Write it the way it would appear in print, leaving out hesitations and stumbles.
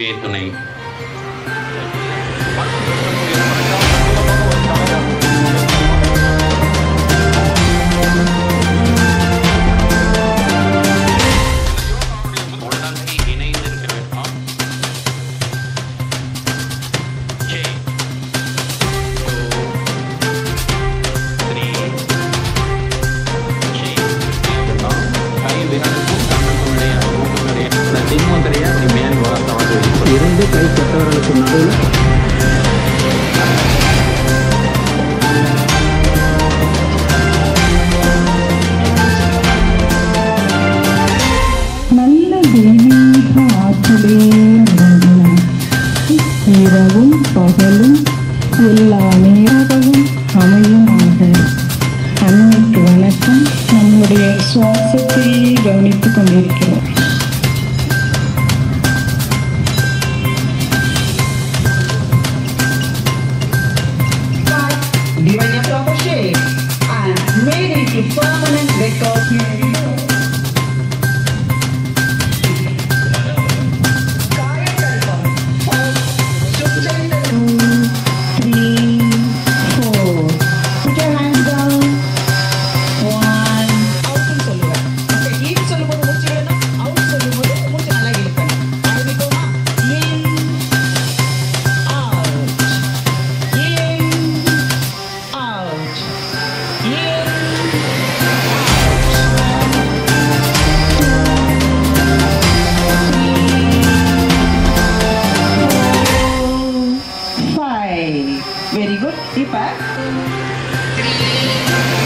नहीं। இரண்டு கை கட்டவர்களுக்கு நடுவில் நல்ல தெய்வீக ஆற்றலே நிறைந்தன. இரவும் பகலும் எல்லா நேரங்களும் அமையுமாக. அன்னைக்கு வணக்கம். நம்முடைய சுவாசத்தை கவனித்துக் கொண்டிருக்கிறோம். Very good. Deepak. 3